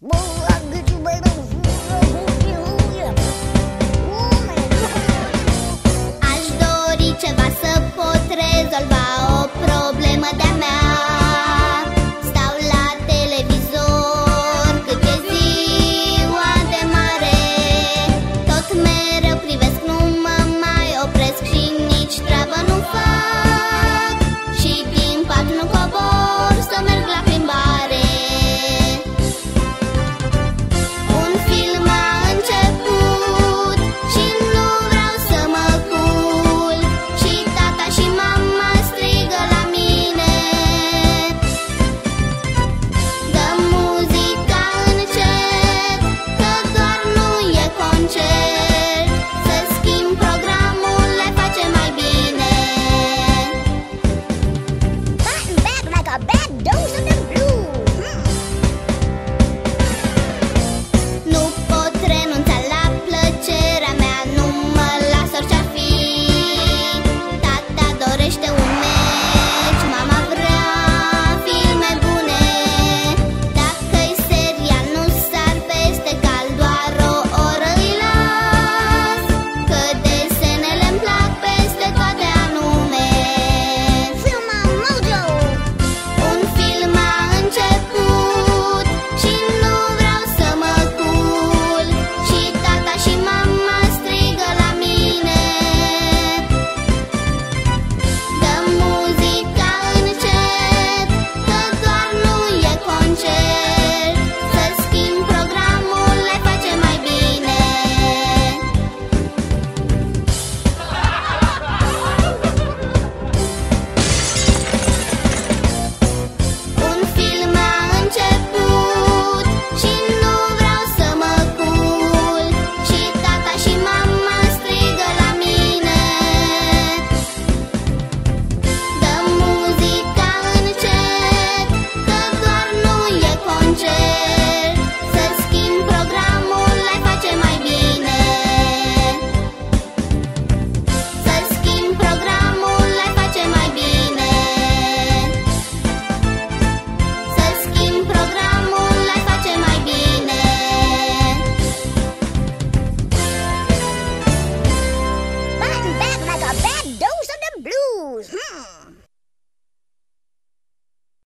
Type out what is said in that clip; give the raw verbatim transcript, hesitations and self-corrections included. Whoa.